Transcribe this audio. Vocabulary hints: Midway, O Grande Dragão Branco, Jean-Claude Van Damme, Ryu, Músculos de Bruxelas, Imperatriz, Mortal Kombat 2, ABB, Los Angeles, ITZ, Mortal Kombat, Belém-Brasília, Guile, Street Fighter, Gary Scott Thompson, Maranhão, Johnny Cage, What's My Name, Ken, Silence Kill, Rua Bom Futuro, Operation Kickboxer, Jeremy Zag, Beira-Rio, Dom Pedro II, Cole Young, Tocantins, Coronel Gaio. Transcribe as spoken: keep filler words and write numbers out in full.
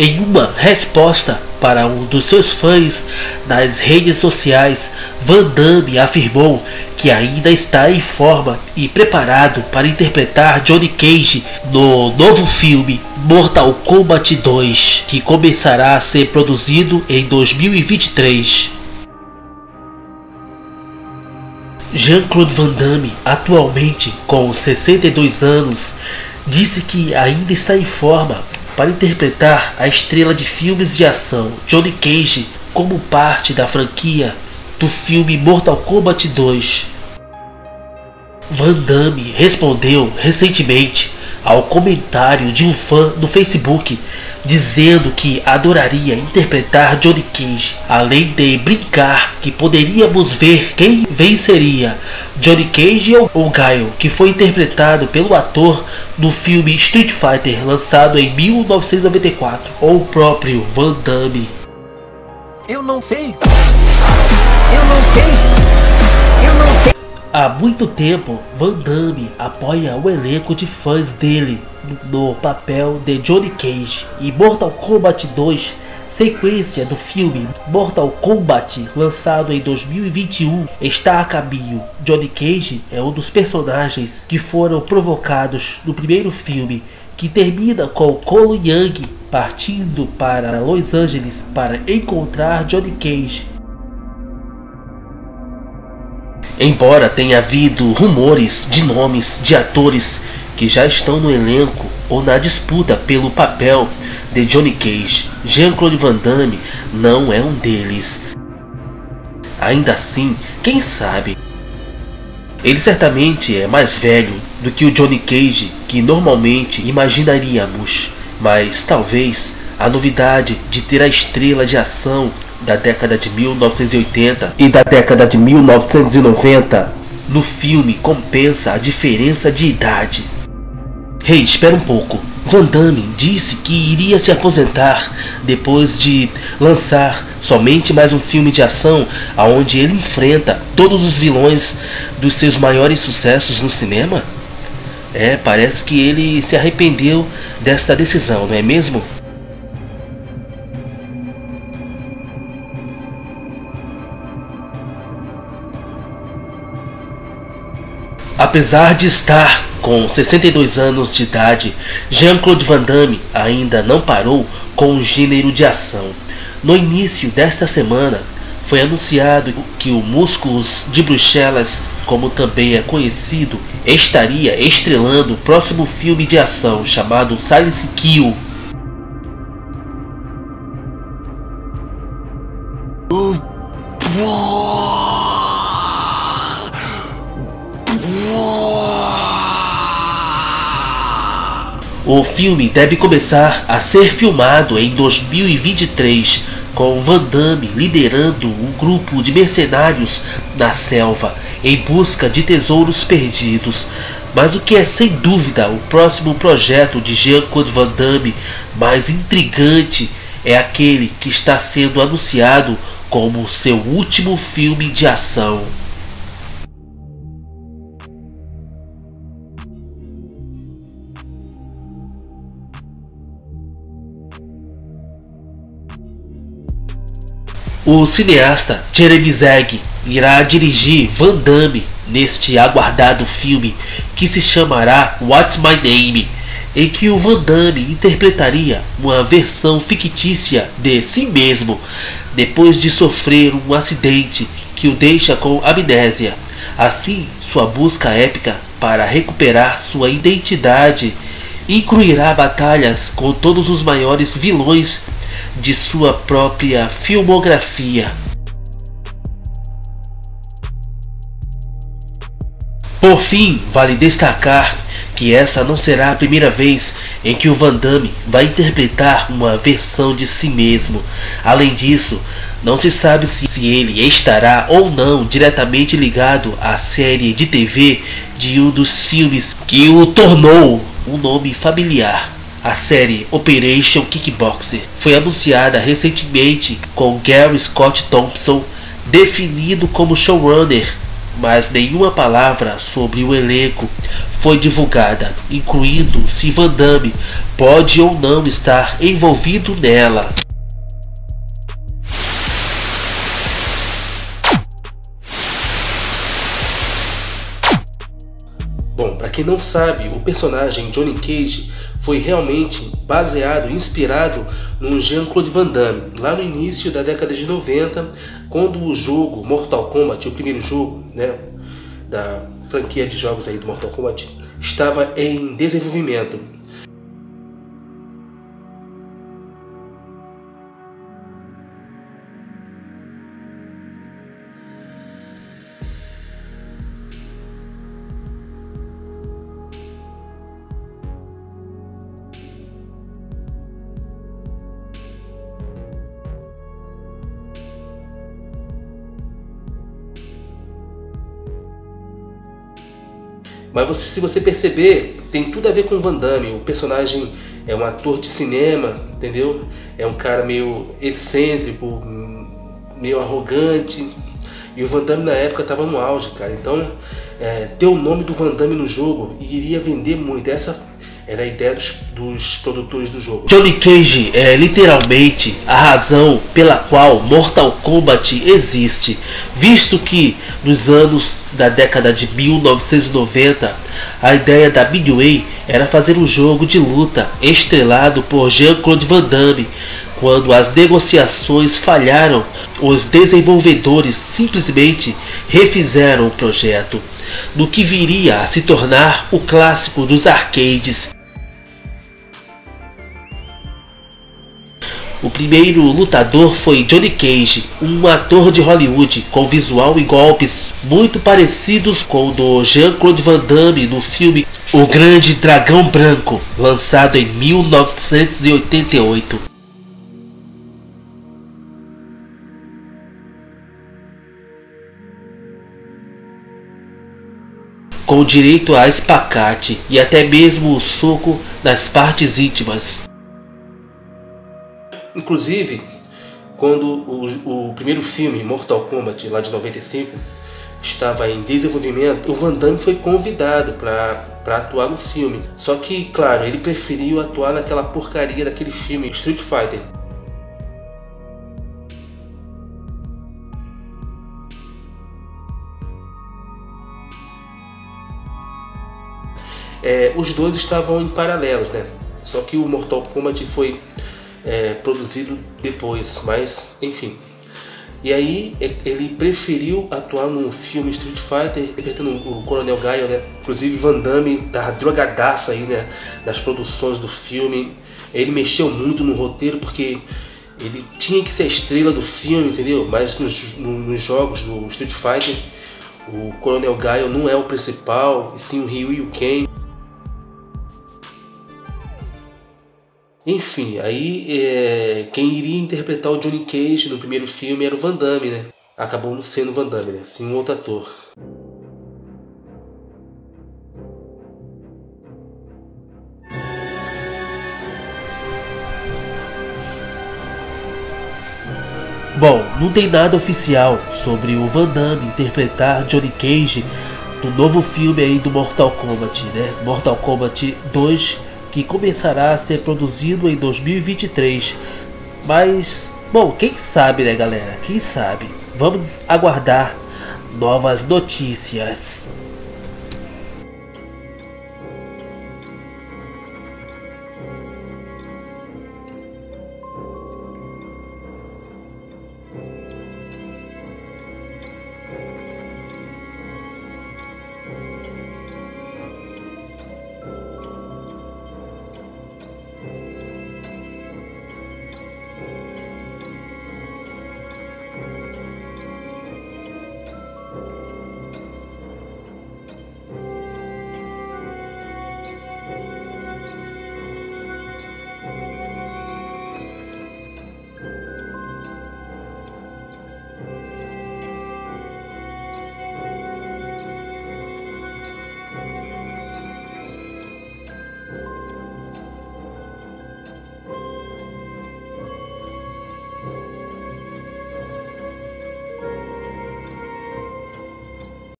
Em uma resposta para um dos seus fãs nas redes sociais, Van Damme afirmou que ainda está em forma e preparado para interpretar Johnny Cage no novo filme Mortal Kombat dois, que começará a ser produzido em dois mil e vinte e três. Jean-Claude Van Damme, atualmente com sessenta e dois anos, disse que ainda está em forma para interpretar a estrela de filmes de ação Johnny Cage como parte da franquia do filme Mortal Kombat dois. Van Damme respondeu recentemente ao comentário de um fã no Facebook, dizendo que adoraria interpretar Johnny Cage, além de brincar que poderíamos ver quem venceria, Johnny Cage ou Guile, que foi interpretado pelo ator no filme Street Fighter, lançado em mil novecentos e noventa e quatro, ou o próprio Van Damme. Eu não sei. Eu não sei. Eu não sei. Há muito tempo, Van Damme apoia o elenco de fãs dele no papel de Johnny Cage em Mortal Kombat dois, sequência do filme Mortal Kombat, lançado em dois mil e vinte e um, está a caminho. Johnny Cage é um dos personagens que foram provocados no primeiro filme, que termina com Cole Young partindo para Los Angeles para encontrar Johnny Cage. Embora tenha havido rumores de nomes de atores que já estão no elenco ou na disputa pelo papel de Johnny Cage, Jean-Claude Van Damme não é um deles. Ainda assim, quem sabe? Ele certamente é mais velho do que o Johnny Cage que normalmente imaginaríamos, mas talvez a novidade de ter a estrela de ação da década de mil novecentos e oitenta e da década de mil novecentos e noventa no filme compensa a diferença de idade. Hey, espera um pouco. Van Damme disse que iria se aposentar depois de lançar somente mais um filme de ação aonde ele enfrenta todos os vilões dos seus maiores sucessos no cinema? É, parece que ele se arrependeu desta decisão, não é mesmo? Apesar de estar com sessenta e dois anos de idade, Jean-Claude Van Damme ainda não parou com o gênero de ação. No início desta semana, foi anunciado que o Músculos de Bruxelas, como também é conhecido, estaria estrelando o próximo filme de ação chamado Silence Kill. O filme deve começar a ser filmado em dois mil e vinte e três, com Van Damme liderando um grupo de mercenários na selva em busca de tesouros perdidos. Mas o que é sem dúvida o próximo projeto de Jean-Claude Van Damme mais intrigante é aquele que está sendo anunciado como seu último filme de ação. O cineasta Jeremy Zag irá dirigir Van Damme neste aguardado filme que se chamará What's My Name, em que o Van Damme interpretaria uma versão fictícia de si mesmo depois de sofrer um acidente que o deixa com amnésia. Assim, sua busca épica para recuperar sua identidade incluirá batalhas com todos os maiores vilões de sua própria filmografia. Por fim, vale destacar que essa não será a primeira vez em que o Van Damme vai interpretar uma versão de si mesmo. Além disso, não se sabe se ele estará ou não diretamente ligado à série de T V de um dos filmes que o tornou um nome familiar. A série Operation Kickboxer foi anunciada recentemente com Gary Scott Thompson definido como showrunner mas nenhuma palavra sobre o elenco foi divulgada, incluindo se Van Damme pode ou não estar envolvido nela. Bom, para quem não sabe, o personagem Johnny Cage foi realmente baseado e inspirado no Jean-Claude Van Damme, lá no início da década de noventa, quando o jogo Mortal Kombat, o primeiro jogo, né, da franquia de jogos aí do Mortal Kombat, estava em desenvolvimento. Mas você, se você perceber, tem tudo a ver com Van Damme. O personagem é um ator de cinema, entendeu? É um cara meio excêntrico, meio arrogante. E o Van Damme na época estava no auge, cara. Então, é, ter o nome do Van Damme no jogo iria vender muito. Essa era a ideia dos, dos produtores do jogo. Johnny Cage é literalmente a razão pela qual Mortal Kombat existe, visto que nos anos da década de mil novecentos e noventa, a ideia da Midway era fazer um jogo de luta estrelado por Jean-Claude Van Damme. Quando as negociações falharam, os desenvolvedores simplesmente refizeram o projeto, no que viria a se tornar o clássico dos arcades. O primeiro lutador foi Johnny Cage, um ator de Hollywood com visual e golpes muito parecidos com o do Jean-Claude Van Damme no filme O Grande Dragão Branco, lançado em mil novecentos e oitenta e oito. Com direito a espacate e até mesmo o soco nas partes íntimas. Inclusive, quando o, o primeiro filme, Mortal Kombat, lá de noventa e cinco, estava em desenvolvimento, o Van Damme foi convidado para atuar no filme. Só que, claro, ele preferiu atuar naquela porcaria daquele filme, Street Fighter. É, os dois estavam em paralelos, né? Só que o Mortal Kombat foi é, produzido depois, mas enfim. E aí ele preferiu atuar no filme Street Fighter, interpretando o Coronel Gaio, né? Inclusive Van Damme tá drogadaço aí, né? Nas produções do filme. Ele mexeu muito no roteiro porque ele tinha que ser a estrela do filme, entendeu? Mas nos, nos jogos do Street Fighter, o Coronel Gaio não é o principal, e sim o Ryu e o Ken. Enfim, aí é, quem iria interpretar o Johnny Cage no primeiro filme era o Van Damme, né? Acabou não sendo o Van Damme, né? Sim, um outro ator. Bom, não tem nada oficial sobre o Van Damme interpretar Johnny Cage no novo filme aí do Mortal Kombat, né? Mortal Kombat dois, que começará a ser produzido em dois mil e vinte e três, mas, bom, quem sabe, né, galera? Quem sabe? Vamos aguardar novas notícias.